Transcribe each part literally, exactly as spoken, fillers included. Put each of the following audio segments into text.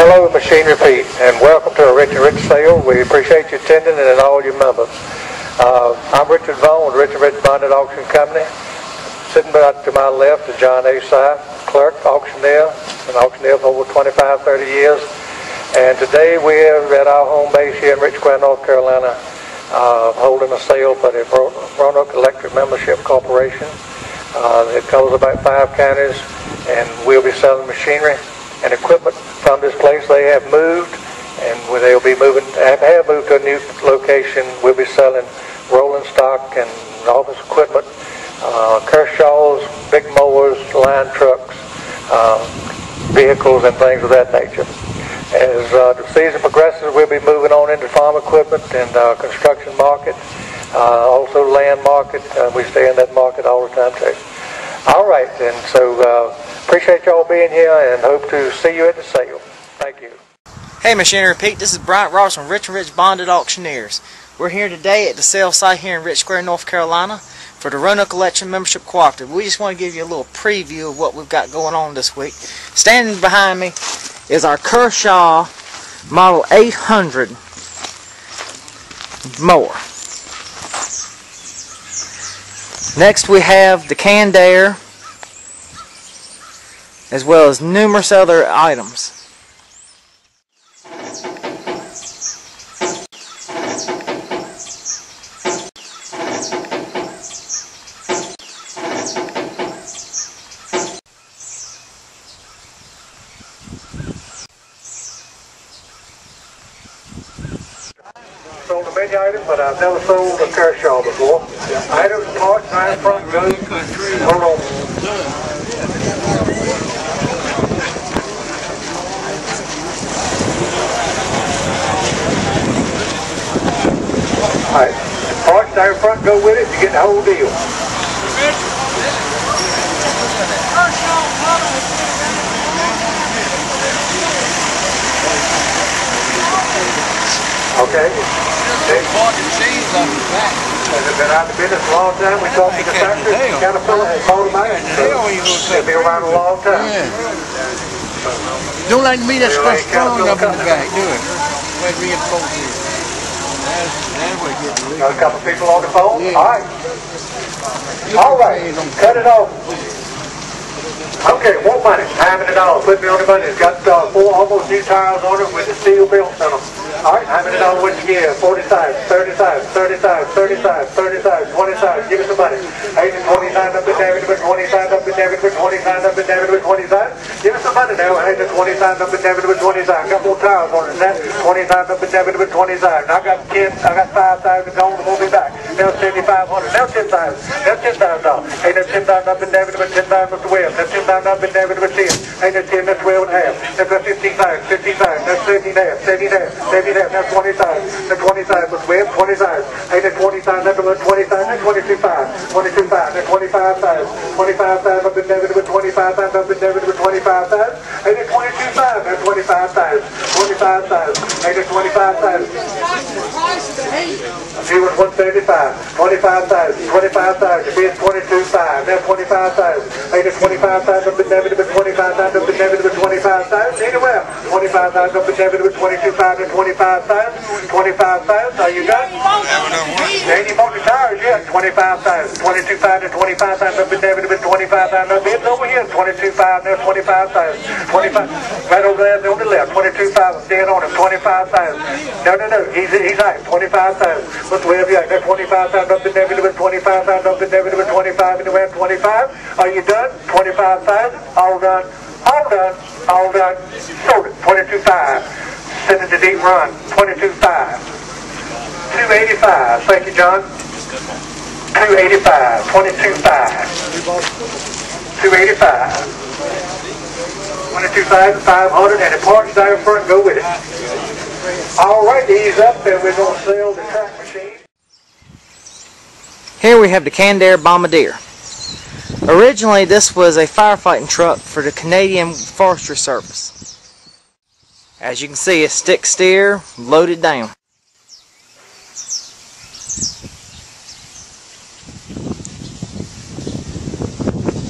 Hello, Machinery Pete, and welcome to a Rich and Rich sale. We appreciate you attending and all your members. Uh, I'm Richard Vaughan with Rich and Rich Bonded Auction Company. Sitting about to my left is John A. Sy, clerk, auctioneer, an auctioneer for over twenty-five, thirty years. And today we are at our home base here in Rich Square, North Carolina, uh, holding a sale for the Ro Roanoke Electric Membership Corporation. Uh, it covers about five counties, and we'll be selling machinery and equipment from this place. They have moved, and they'll be moving, have moved to a new location. We'll be selling rolling stock and office equipment, uh, Kershaw's, big mowers, line trucks, uh, vehicles, and things of that nature. As uh, the season progresses, we'll be moving on into farm equipment and uh, construction market, uh, also land market. Uh, we stay in that market all the time too. All right, and so uh, appreciate y'all being here and hope to see you at the sale. Thank you. Hey, Machinery Pete, this is Bryant Ross from Rich and Rich Bonded Auctioneers. We're here today at the sale site here in Rich Square, North Carolina for the Roanoke Electric Membership Cooperative. We just want to give you a little preview of what we've got going on this week. Standing behind me is our Kershaw Model eight hundred mower. Next we have the Canadair, as well as numerous other items. Sold a many items, but I've never sold a Kershaw before. Items, parts, iron front, good. Hold on. Alright, parts there in front, go with it, you get the whole deal. Okay. They bought the chains off the back. They've been out of business a long time. We talked to the factory, kind of full of motorbikes. They've been around a long time. Don't like me, that's quite strong up in the back, do it. Let me reinforce you. Got a couple people on the phone? Yeah. All right. All right. Cut it off. Okay, one money. Half it all. Put me on the money. It's got uh, four almost new tires on it with the steel belts in them. All right. Half it all. What you get? forty-five, thirty-five, thirty-five, thirty-five, thirty-five, twenty-five. Give us the money. eight and twenty-nine up and down. twenty-five up and down. twenty-five up and down. twenty-five. Give us the money now. eight and twenty-five up and down. twenty-five. Got more tires on it. twenty-five up and down. twenty-five. I got ten. I got five thousand on. We'll be back. Now seventy-five hundred. Now ten thousand. Now ten thousand dollars. Ain't no ten thousand up and down. Ten thousand up the web. That's ten thousand up and down with the ten. Ain't no ten, that's twelve and a half. That's fifteen thousand, fifteen thousand, that's seventeen and a half, seventeen and a half, seventeen and a half, that's twenty thousand. That's twenty thousand with web, twenty thousand. Ain't no twenty thousand, that's twenty thousand, that's twenty-two thousand, twenty-two thousand, that's twenty-five thousand. twenty-five thousand up and down with twenty-five thousand, up and down with twenty-five thousand. Ain't no twenty-two thousand, that's twenty-five thousand, twenty-five thousand. Ain't no twenty-five thousand. He was one thirty-five, twenty-five thousand, twenty-five thousand, bid twenty-two thousand, that's twenty-five thousand. Ain't no twenty-five thousand up and down with twenty-five thousand up and down with twenty-five thousand. Anywhere. twenty-five thousand up and down with twenty-two thousand and twenty-five thousand. twenty-five thousand. Are you done? Ain't you multi tires yet? twenty-five thousand. twenty-two thousand and twenty-five thousand up and down with twenty-five thousand. Now bids over here. twenty-two thousand. Now twenty-five thousand. twenty-five. Right over there on the left. twenty-two thousand. Dead on him. twenty-five thousand. No, no, no. He's he's out. twenty-five thousand. Look wherever you are. Now twenty-five thousand up and down with twenty-five thousand up and down with twenty-five. Anywhere. twenty-five. Are you done? twenty-five thousand, all done, all done, all done, sold it, twenty-two thousand, send it to deep run, twenty-two thousand, two eighty-five, thank you, John, two eighty-five, twenty-two thousand, two eighty-five, twenty-two thousand five hundred, and the parts down in front, go with it. All right, ease up, and we're going to sell the track machine. Here we have the Canadair Bombardier. Originally, this was a firefighting truck for the Canadian Forestry Service. As you can see, a stick steer loaded down.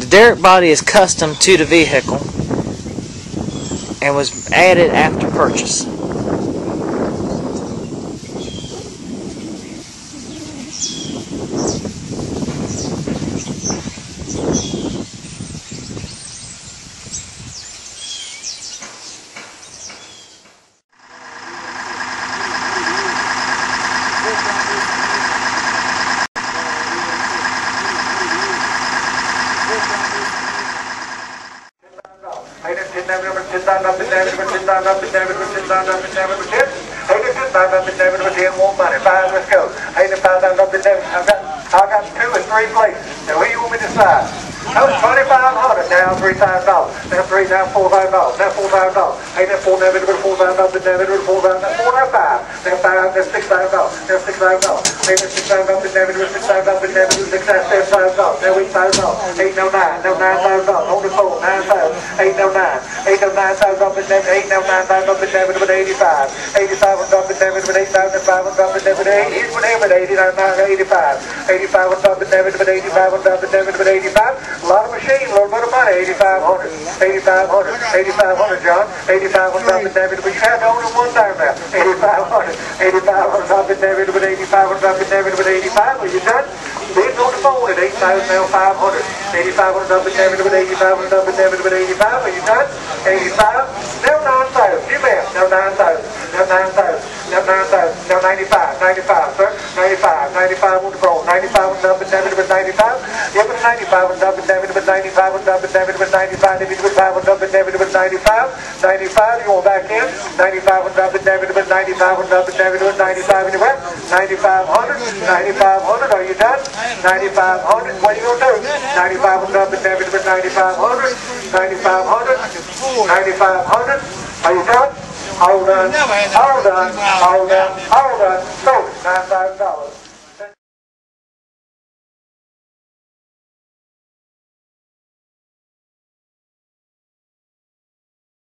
The derrick body is custom to the vehicle and was added after purchase. eighty-five, eighty-five, eighty-five, eighty-five, eighty-five, eighty-five, eighty-five, eighty-five, eighty-five, eighty-five, eighty-five, eighty-five, eighty-five, eighty-five, eighty-five, eighty-five, a lot of machine, a little bit of money, eighty-five hundred, eighty-five hundred, eighty-five hundred, John, eighty-five hundred, but you had to own it one time now, eighty-five hundred, eighty-five hundred, I've been David with eighty-five hundred, I've been David with eighty-five, are you done? Leave it on the phone at eight thousand five hundred, eighty-five hundred, I've been David with eighty-five hundred, I've been David with eighty-five, are you done? eighty-five, now nine thousand, you ma'am, now nine thousand, now nine thousand. Now nine thousand, now ninety-five, ninety-five, sir, ninety-five, ninety-five on the phone, ninety-five was up and David was ninety-five, it was ninety-five was up and David was ninety-five was up and David was ninety-five, if it was five was up and David was ninety-five, ninety-five, you want back in, ninety-five was up and David was ninety-five was up and David was ninety-five anyway, ninety-five hundred, ninety-five hundred, are you done? ninety-five hundred, what are you going to do? ninety-five was up and David was ninety-five hundred, ninety-five hundred, ninety-five hundred, are you done? Hold on, hold on, hold on, hold on, sold it, nine thousand dollars.